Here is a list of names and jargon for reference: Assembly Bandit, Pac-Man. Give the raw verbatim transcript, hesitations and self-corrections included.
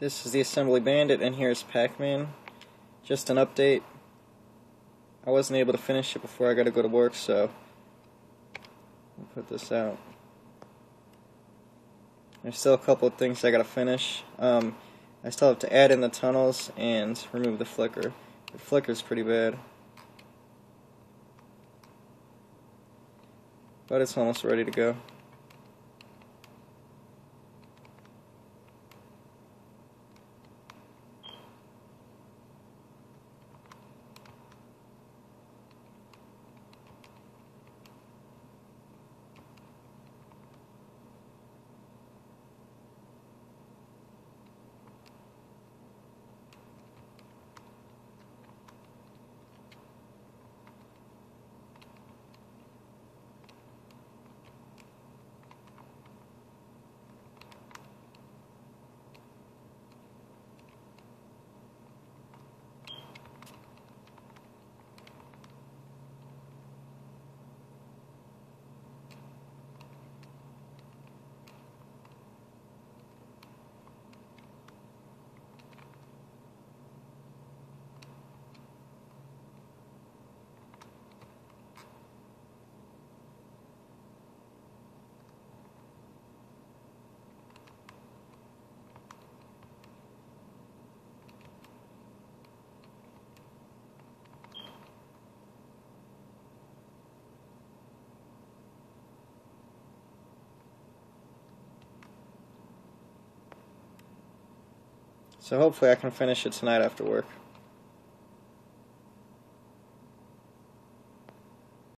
This is the Assembly Bandit, and here's Pac-Man. Just an update. I wasn't able to finish it before I gotta go to work, so I'll put this out. There's still a couple of things I gotta finish. Um, I still have to add in the tunnels and remove the flicker. The flicker's pretty bad. But it's almost ready to go. So hopefully I can finish it tonight after work.